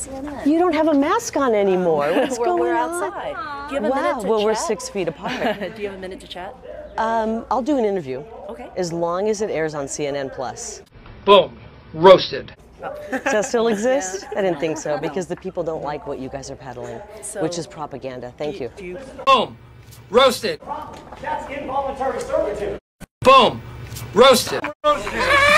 CNN. You don't have a mask on anymore. What's going on? We're outside. Do you have a minute to chat? Well, we're 6 feet apart. Do you have a minute to chat? I'll do an interview. Okay. As long as it airs on CNN Plus. Boom. Roasted. Does that still exist? Yeah. I didn't think so, because the people don't like what you guys are peddling, so, which is propaganda. Thank you. Boom. Roasted. That's involuntary servitude. Boom. Roasted. Roasted.